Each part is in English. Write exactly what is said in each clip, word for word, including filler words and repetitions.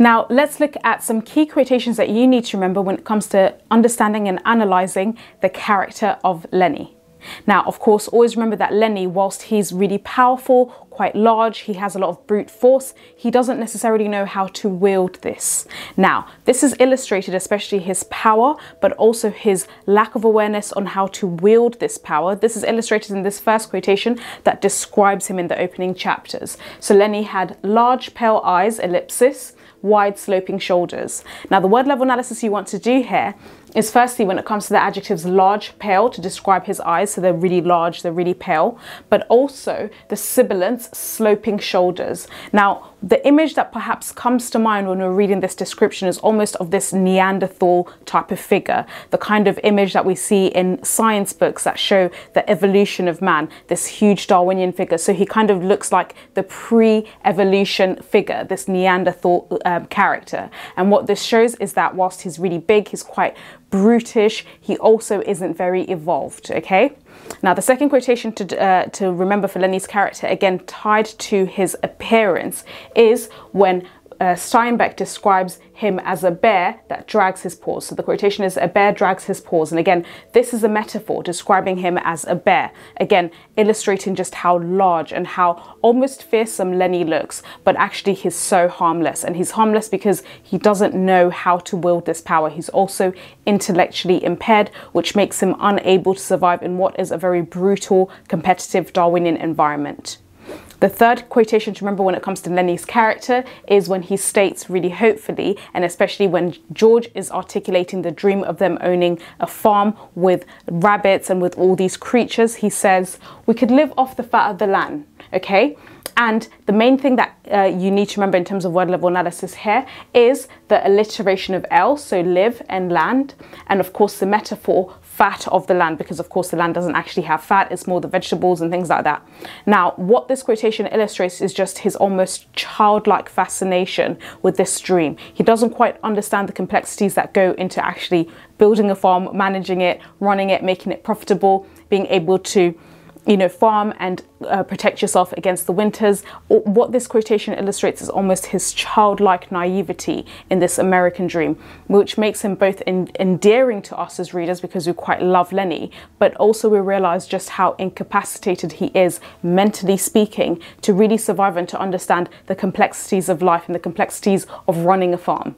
Now, let's look at some key quotations that you need to remember when it comes to understanding and analysing the character of Lennie. Now, of course, always remember that Lennie, whilst he's really powerful, quite large, he has a lot of brute force, he doesn't necessarily know how to wield this. Now, this is illustrated especially his power, but also his lack of awareness on how to wield this power. This is illustrated in this first quotation that describes him in the opening chapters. So Lennie had large pale eyes, ellipsis, wide sloping shoulders. Now, the word level analysis you want to do here is firstly when it comes to the adjectives large, pale, to describe his eyes, so they're really large, they're really pale, but also the sibilants, sloping shoulders. Now, the image that perhaps comes to mind when we're reading this description is almost of this Neanderthal type of figure, the kind of image that we see in science books that show the evolution of man, this huge Darwinian figure. So he kind of looks like the pre-evolution figure, this Neanderthal Um, character. And what this shows is that whilst he's really big, he's quite brutish, he also isn't very evolved, okay? Now, the second quotation to, uh, to remember for Lennie's character, again tied to his appearance, is when Uh, Steinbeck describes him as a bear that drags his paws. So the quotation is, a bear drags his paws. And again, this is a metaphor describing him as a bear. Again, illustrating just how large and how almost fearsome Lennie looks, but actually he's so harmless. And he's harmless because he doesn't know how to wield this power. He's also intellectually impaired, which makes him unable to survive in what is a very brutal, competitive Darwinian environment. The third quotation to remember when it comes to Lennie's character is when he states really hopefully, and especially when George is articulating the dream of them owning a farm with rabbits and with all these creatures, he says, "We could live off the fat of the land," okay? And the main thing that uh, you need to remember in terms of word level analysis here is the alliteration of L, so live and land, and of course the metaphor fat of the land, because of course the land doesn't actually have fat, it's more the vegetables and things like that. Now, what this quotation illustrates is just his almost childlike fascination with this dream. He doesn't quite understand the complexities that go into actually building a farm, managing it, running it, making it profitable, being able to you know, farm and uh, protect yourself against the winters. What this quotation illustrates is almost his childlike naivety in this American dream, which makes him both en endearing to us as readers because we quite love Lennie, but also we realize just how incapacitated he is, mentally speaking, to really survive and to understand the complexities of life and the complexities of running a farm.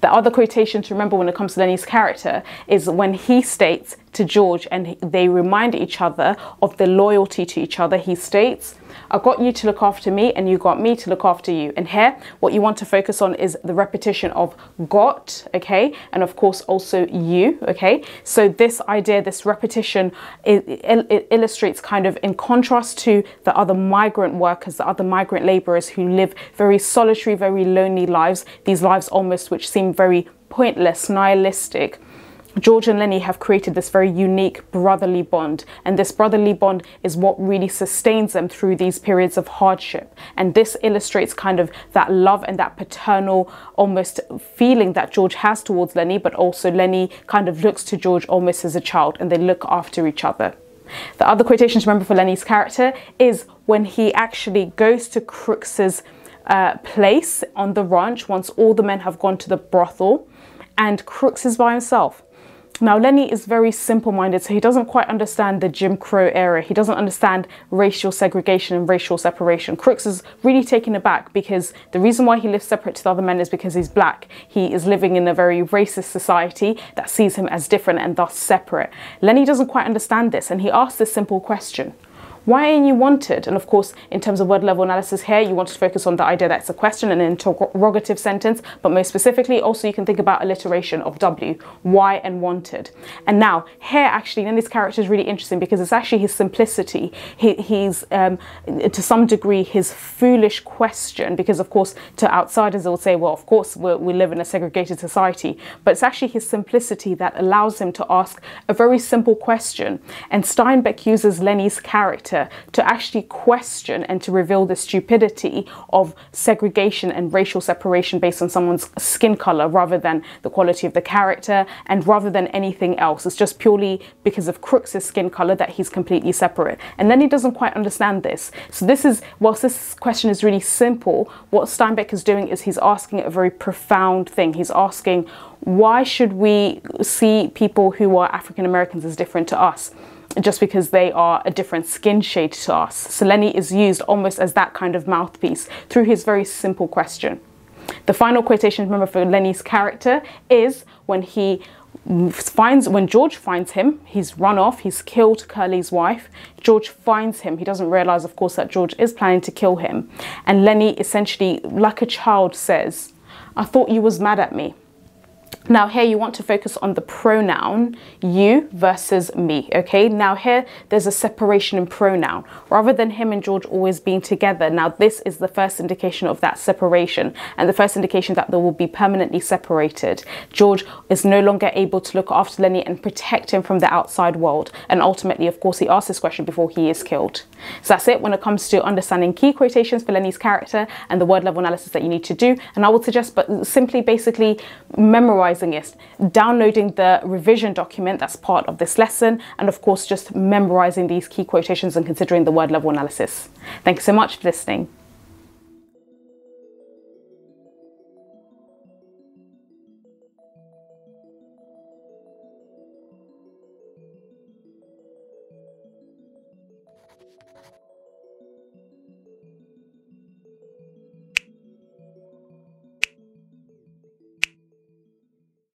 The other quotation to remember when it comes to Lennie's character is when he states to George, and they remind each other of their loyalty to each other, he states, "I got you to look after me and you got me to look after you." And here, what you want to focus on is the repetition of got, okay? And of course also you, okay? So this idea, this repetition, it, it, it illustrates kind of in contrast to the other migrant workers, the other migrant laborers who live very solitary, very lonely lives, these lives almost which seem very pointless, nihilistic. George and Lennie have created this very unique brotherly bond, and this brotherly bond is what really sustains them through these periods of hardship. And this illustrates kind of that love and that paternal almost feeling that George has towards Lennie, but also Lennie kind of looks to George almost as a child, and they look after each other. The other quotation to remember for Lennie's character is when he actually goes to Crooks's uh, place on the ranch once all the men have gone to the brothel, and Crooks is by himself. Now, Lennie is very simple-minded, so he doesn't quite understand the Jim Crow era. He doesn't understand racial segregation and racial separation. Crooks is really taken aback because the reason why he lives separate to the other men is because he's black. He is living in a very racist society that sees him as different and thus separate. Lennie doesn't quite understand this, and he asks this simple question. Why aren't you wanted? And of course, in terms of word level analysis here, you want to focus on the idea that it's a question and an interrogative sentence, but most specifically, also you can think about alliteration of W, why and wanted. And now, here actually, then this character is really interesting because it's actually his simplicity. He, he's, um, to some degree, his foolish question, because of course, to outsiders, they'll say, well, of course, we're, we live in a segregated society, but it's actually his simplicity that allows him to ask a very simple question. And Steinbeck uses Lennie's character later to actually question and to reveal the stupidity of segregation and racial separation based on someone's skin color rather than the quality of the character and rather than anything else. It's just purely because of Crooks's skin color that he's completely separate. And Lennie doesn't quite understand this. So this is, whilst this question is really simple, what Steinbeck is doing is he's asking a very profound thing. He's asking, why should we see people who are African Americans as different to us just because they are a different skin shade to us? So Lennie is used almost as that kind of mouthpiece through his very simple question. The final quotation, remember, for Lennie's character is when he finds, when George finds him, he's run off, he's killed Curly's wife. George finds him. He doesn't realize, of course, that George is planning to kill him. And Lennie essentially, like a child, says, "I thought you was mad at me." Now here you want to focus on the pronoun you versus me, okay? Now here there's a separation in pronoun. Rather than him and George always being together, now this is the first indication of that separation and the first indication that they will be permanently separated. George is no longer able to look after Lennie and protect him from the outside world. And ultimately, of course, he asks this question before he is killed. So that's it when it comes to understanding key quotations for Lennie's character and the word level analysis that you need to do. And I would suggest but simply basically memorize it, downloading the revision document that's part of this lesson, and of course just memorizing these key quotations and considering the word level analysis. Thank you so much for listening.